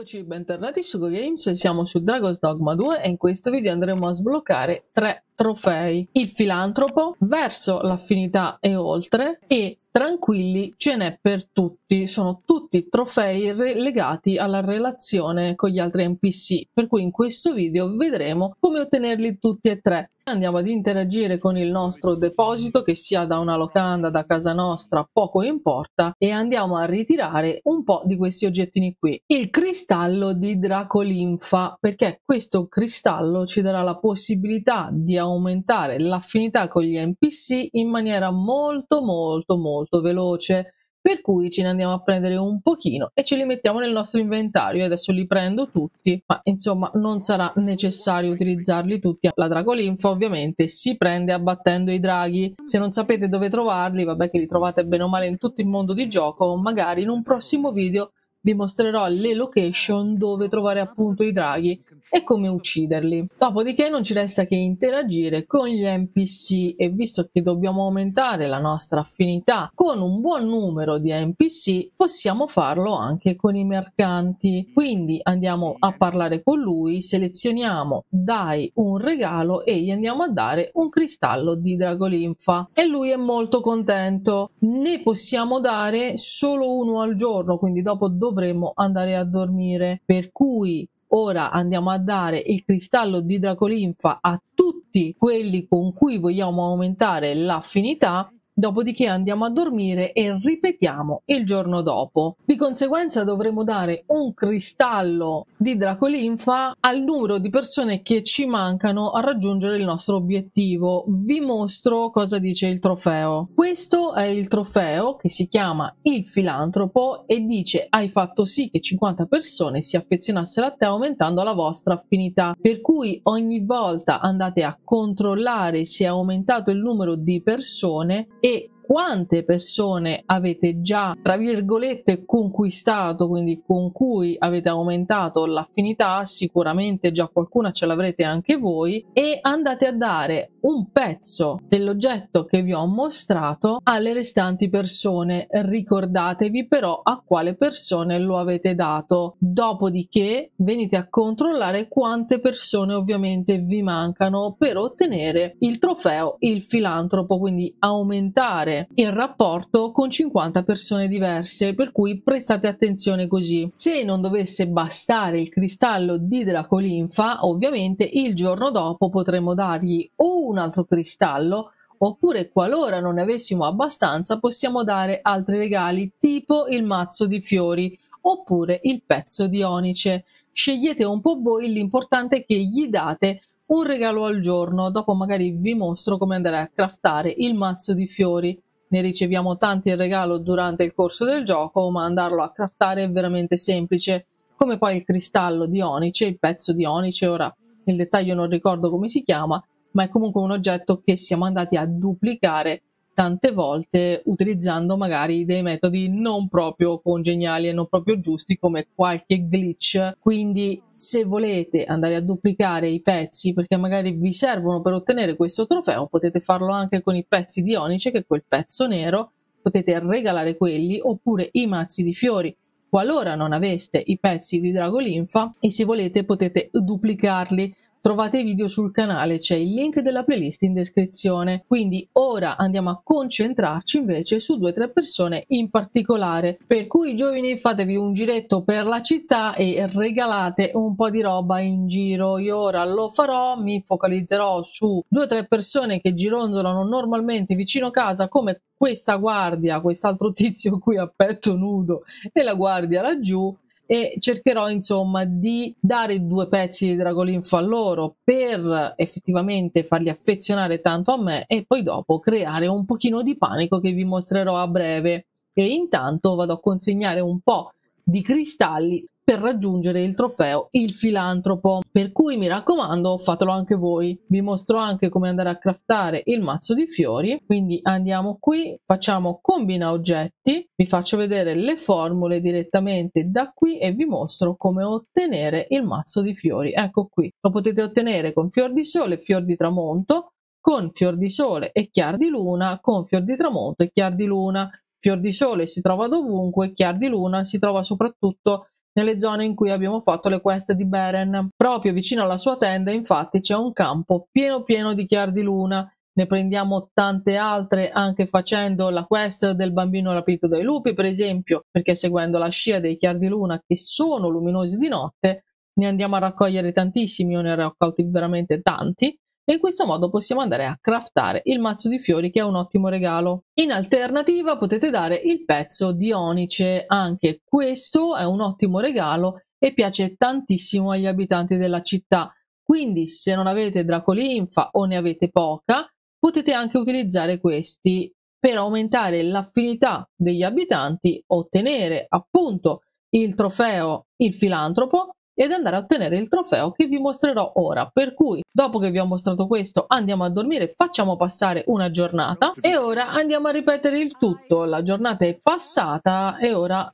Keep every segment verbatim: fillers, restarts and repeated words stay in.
Eccoci, bentornati su GoGames, siamo su Dragon's Dogma due e in questo video andremo a sbloccare tre trofei: il filantropo, verso l'affinità e oltre, e tranquilli ce n'è per tutti. Sono tutti trofei legati alla relazione con gli altri N P C, per cui in questo video vedremo come ottenerli tutti e tre. Andiamo ad interagire con il nostro deposito, che sia da una locanda, da casa nostra, poco importa, e andiamo a ritirare un po' di questi oggettini qui. Il cristallo di Dracolinfa, perché questo cristallo ci darà la possibilità di aumentare l'affinità con gli N P C in maniera molto molto molto veloce, per cui ce ne andiamo a prendere un pochino e ce li mettiamo nel nostro inventario. Io adesso li prendo tutti, ma insomma non sarà necessario utilizzarli tutti. La Dracolinfa ovviamente si prende abbattendo i draghi. Se non sapete dove trovarli, vabbè che li trovate bene o male in tutto il mondo di gioco, magari in un prossimo video vi mostrerò le location dove trovare appunto i draghi e come ucciderli. Dopodiché non ci resta che interagire con gli N P C, e visto che dobbiamo aumentare la nostra affinità con un buon numero di N P C, possiamo farlo anche con i mercanti. Quindi andiamo a parlare con lui, selezioniamo dai un regalo e gli andiamo a dare un cristallo di Dracolinfa, e lui è molto contento. Ne possiamo dare solo uno al giorno, quindi dopo dovremmo andare a dormire, per cui ora andiamo a dare il cristallo di Dracolinfa a tutti quelli con cui vogliamo aumentare l'affinità. Dopodiché andiamo a dormire e ripetiamo il giorno dopo. Di conseguenza dovremo dare un cristallo di Dracolinfa al numero di persone che ci mancano a raggiungere il nostro obiettivo. Vi mostro cosa dice il trofeo. Questo è il trofeo che si chiama Il Filantropo e dice: hai fatto sì che cinquanta persone si affezionassero a te aumentando la vostra affinità. Per cui ogni volta andate a controllare se è aumentato il numero di persone e quante persone avete già, tra virgolette, conquistato, quindi con cui avete aumentato l'affinità. Sicuramente già qualcuna ce l'avrete anche voi, e andate a dare un pezzo dell'oggetto che vi ho mostrato alle restanti persone. Ricordatevi però a quale persone lo avete dato. Dopodiché venite a controllare quante persone ovviamente vi mancano per ottenere il trofeo Il Filantropo, quindi aumentare il rapporto con cinquanta persone diverse, per cui prestate attenzione. Così, se non dovesse bastare il cristallo di Dracolinfa, ovviamente il giorno dopo potremo dargli o un altro cristallo, oppure qualora non ne avessimo abbastanza possiamo dare altri regali, tipo il mazzo di fiori oppure il pezzo di onice. Scegliete un po' voi, l'importante è che gli date un regalo al giorno. Dopo magari vi mostro come andare a craftare il mazzo di fiori. Ne riceviamo tanti in regalo durante il corso del gioco, ma andarlo a craftare è veramente semplice, come poi il cristallo di onice, il pezzo di onice. Ora nel dettaglio non ricordo come si chiama, ma è comunque un oggetto che siamo andati a duplicare tante volte, utilizzando magari dei metodi non proprio congeniali e non proprio giusti, come qualche glitch. Quindi se volete andare a duplicare i pezzi perché magari vi servono per ottenere questo trofeo, potete farlo anche con i pezzi di onice, che è quel pezzo nero, potete regalare quelli, oppure i mazzi di fiori qualora non aveste i pezzi di Dracolinfa, e se volete potete duplicarli. Trovate i video sul canale, c'è il link della playlist in descrizione. Quindi ora andiamo a concentrarci invece su due o tre persone in particolare, per cui giovani, fatevi un giretto per la città e regalate un po' di roba in giro. Io ora lo farò, mi focalizzerò su due o tre persone che girondolano normalmente vicino casa, come questa guardia, quest'altro tizio qui a petto nudo e la guardia laggiù, e cercherò insomma di dare due pezzi di Dracolinfa a loro per effettivamente farli affezionare tanto a me, e poi dopo creare un pochino di panico che vi mostrerò a breve. E intanto vado a consegnare un po' di cristalli per raggiungere il trofeo Il Filantropo, per cui mi raccomando fatelo anche voi. Vi mostro anche come andare a craftare il mazzo di fiori. Quindi andiamo qui, facciamo combina oggetti, vi faccio vedere le formule direttamente da qui e vi mostro come ottenere il mazzo di fiori. Ecco qui, lo potete ottenere con fior di sole, fior di tramonto, con fior di sole e chiar di luna, con fior di tramonto e chiar di luna. Fior di sole si trova dovunque, chiar di luna si trova soprattutto nelle zone in cui abbiamo fatto le quest di Beren. Proprio vicino alla sua tenda infatti c'è un campo pieno pieno di chiar di luna. Ne prendiamo tante altre anche facendo la quest del bambino rapito dai lupi, per esempio, perché seguendo la scia dei chiar di luna che sono luminosi di notte ne andiamo a raccogliere tantissimi. Io ne ho raccolti veramente tanti e in questo modo possiamo andare a craftare il mazzo di fiori, che è un ottimo regalo. In alternativa potete dare il pezzo di onice, anche questo è un ottimo regalo e piace tantissimo agli abitanti della città. Quindi se non avete Dracolinfa o ne avete poca, potete anche utilizzare questi per aumentare l'affinità degli abitanti, ottenere appunto il trofeo Il Filantropo ed andare a ottenere il trofeo che vi mostrerò ora. Per cui dopo che vi ho mostrato questo andiamo a dormire, facciamo passare una giornata e ora andiamo a ripetere il tutto. La giornata è passata e ora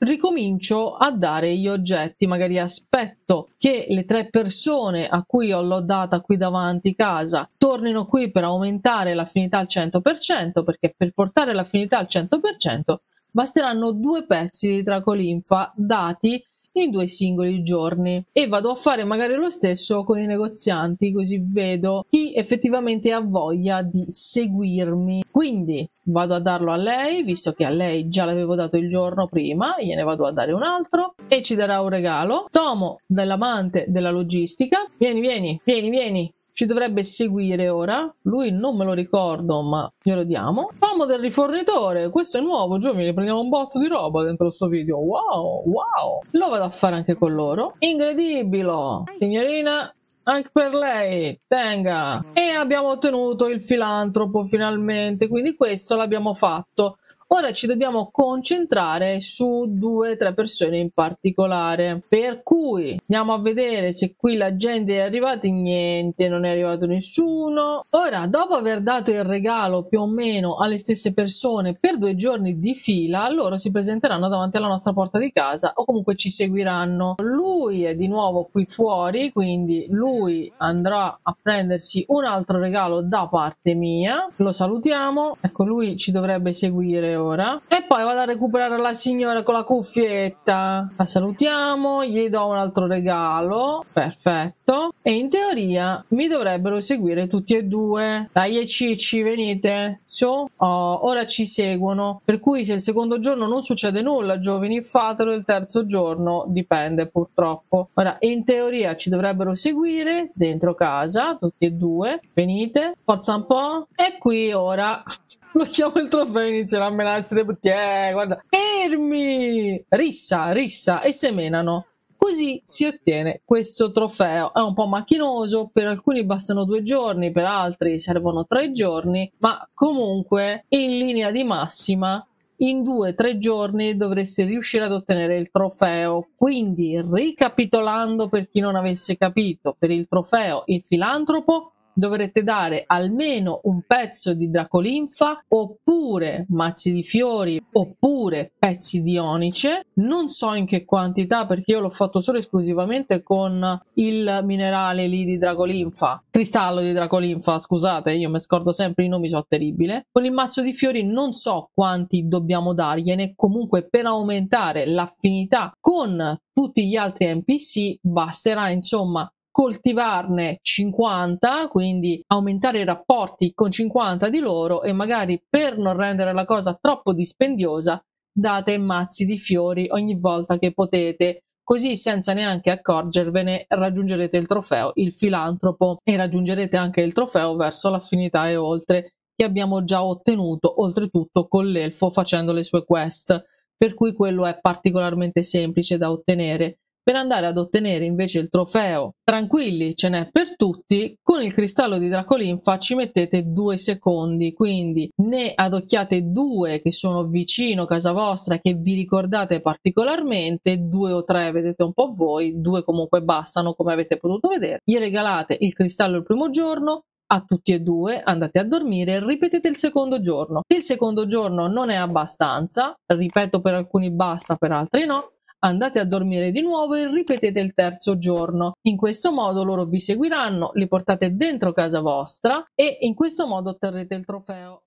ricomincio a dare gli oggetti, magari aspetto che le tre persone a cui l'ho data qui davanti casa tornino qui per aumentare l'affinità al cento per cento, perché per portare l'affinità al cento per cento basteranno due pezzi di Dracolinfa dati in due singoli giorni, e vado a fare magari lo stesso con i negozianti, così vedo chi effettivamente ha voglia di seguirmi. Quindi vado a darlo a lei, visto che a lei già l'avevo dato il giorno prima, gliene vado a dare un altro e ci darà un regalo. Tomo, dell'amante della logistica, vieni vieni vieni vieni, ci dovrebbe seguire ora, lui non me lo ricordo ma glielo diamo. Tomo del rifornitore, questo è nuovo, giovane, prendiamo un botto di roba dentro sto video, wow, wow. Lo vado a fare anche con loro, incredibile, signorina, anche per lei, tenga. E abbiamo ottenuto il filantropo finalmente, quindi questo l'abbiamo fatto. Ora ci dobbiamo concentrare su due o tre persone in particolare, per cui andiamo a vedere se qui la gente è arrivata. Niente, non è arrivato nessuno. Ora, dopo aver dato il regalo più o meno alle stesse persone per due giorni di fila, loro si presenteranno davanti alla nostra porta di casa o comunque ci seguiranno. Lui è di nuovo qui fuori, quindi lui andrà a prendersi un altro regalo da parte mia. Lo salutiamo, ecco, lui ci dovrebbe seguire ora, e poi vado a recuperare la signora con la cuffietta, la salutiamo, gli do un altro regalo, perfetto, e in teoria mi dovrebbero seguire tutti e due. Dai cicci, venite su. Oh, ora ci seguono, per cui se il secondo giorno non succede nulla, giovani, fatelo il terzo giorno, dipende purtroppo. Ora in teoria ci dovrebbero seguire dentro casa tutti e due, venite, forza un po'. E qui ora blocchiamo il trofeo e inizierà a menarsi le bottiglie. Guarda, fermi, rissa rissa, e se menano. Così si ottiene questo trofeo. È un po' macchinoso, per alcuni bastano due giorni, per altri servono tre giorni, ma comunque in linea di massima in due o tre giorni dovreste riuscire ad ottenere il trofeo. Quindi, ricapitolando per chi non avesse capito, per il trofeo Il Filantropo dovrete dare almeno un pezzo di Dracolinfa, oppure mazzi di fiori, oppure pezzi di onice, non so in che quantità, perché io l'ho fatto solo esclusivamente con il minerale lì di Dracolinfa, cristallo di Dracolinfa, scusate, io mi scordo sempre i nomi, sono terribile. Con il mazzo di fiori non so quanti dobbiamo dargliene, comunque per aumentare l'affinità con tutti gli altri N P C basterà insomma coltivarne cinquanta, quindi aumentare i rapporti con cinquanta di loro, e magari per non rendere la cosa troppo dispendiosa date mazzi di fiori ogni volta che potete, così senza neanche accorgervene raggiungerete il trofeo Il Filantropo e raggiungerete anche il trofeo verso l'affinità e oltre, che abbiamo già ottenuto oltretutto con l'elfo facendo le sue quest, per cui quello è particolarmente semplice da ottenere. Per andare ad ottenere invece il trofeo, tranquilli, ce n'è per tutti, con il cristallo di Dracolinfa ci mettete due secondi, quindi ne adocchiate due che sono vicino casa vostra, che vi ricordate particolarmente, due o tre vedete un po' voi, due comunque bastano come avete potuto vedere, gli regalate il cristallo il primo giorno, a tutti e due andate a dormire, ripetete il secondo giorno. Se il secondo giorno non è abbastanza, ripeto per alcuni basta, per altri no, andate a dormire di nuovo e ripetete il terzo giorno. In questo modo loro vi seguiranno, li portate dentro casa vostra e in questo modo otterrete il trofeo.